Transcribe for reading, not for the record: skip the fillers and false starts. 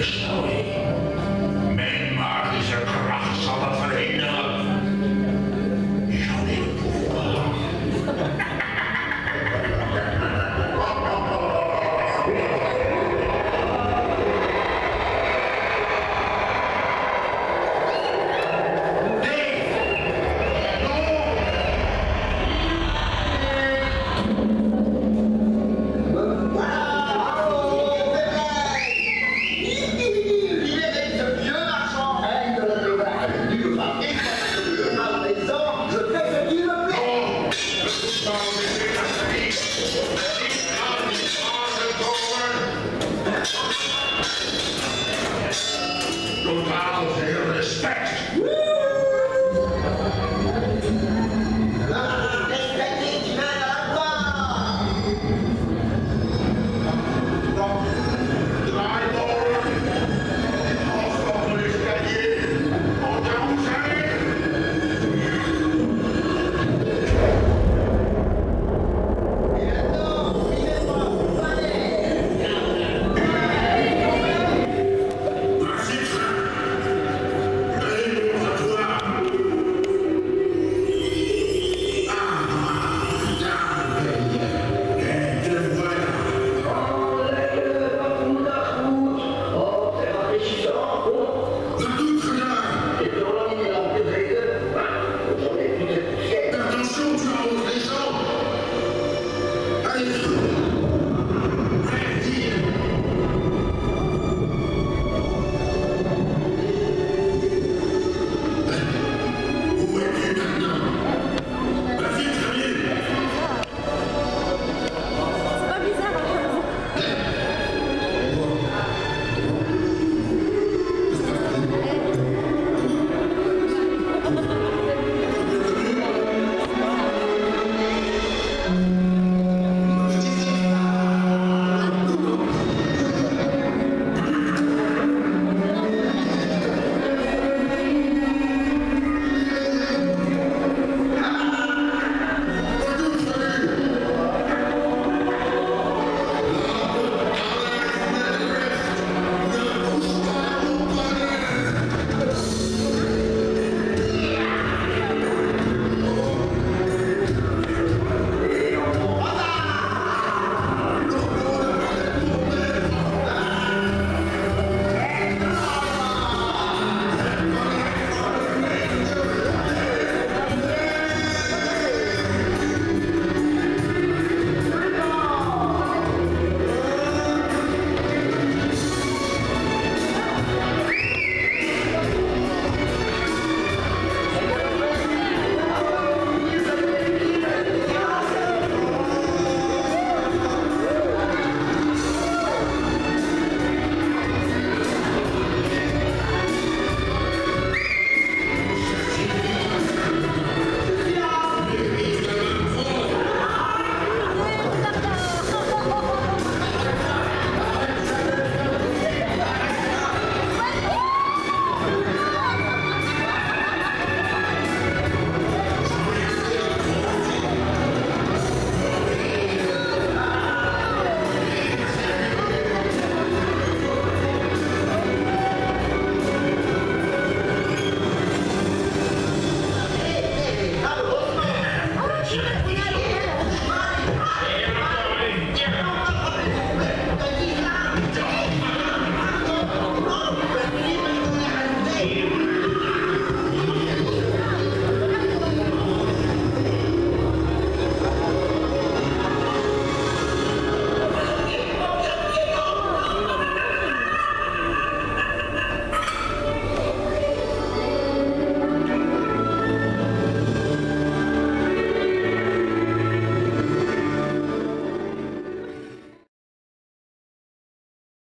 Schau